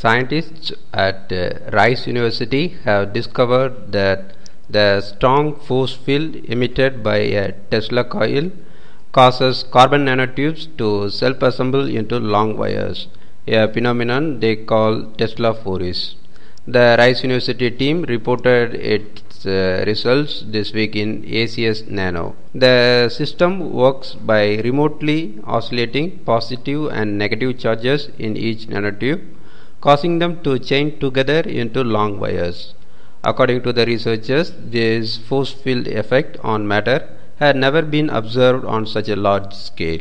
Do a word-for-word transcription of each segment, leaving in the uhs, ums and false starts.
Scientists at uh, Rice University have discovered that the strong force field emitted by a Tesla coil causes carbon nanotubes to self-assemble into long wires, a phenomenon they call Teslaphoresis. The Rice University team reported its uh, results this week in A C S Nano. The system works by remotely oscillating positive and negative charges in each nanotube, causing them to chain together into long wires. According to the researchers, this force field effect on matter had never been observed on such a large scale,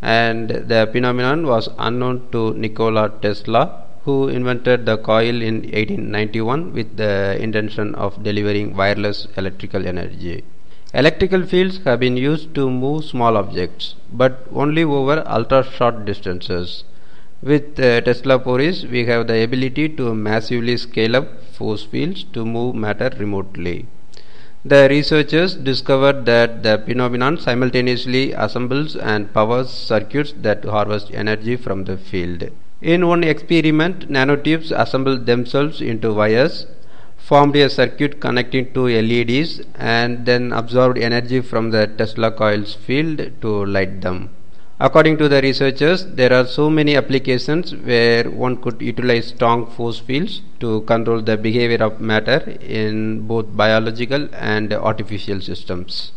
and the phenomenon was unknown to Nikola Tesla, who invented the coil in eighteen ninety-one with the intention of delivering wireless electrical energy. Electrical fields have been used to move small objects, but only over ultra-short distances. With uh, Teslaphoresis, we have the ability to massively scale up force fields to move matter remotely. The researchers discovered that the phenomenon simultaneously assembles and powers circuits that harvest energy from the field. In one experiment, nanotubes assembled themselves into wires, formed a circuit connecting two L E Ds, and then absorbed energy from the Tesla coil's field to light them. According to the researchers, there are so many applications where one could utilize strong force fields to control the behavior of matter in both biological and artificial systems.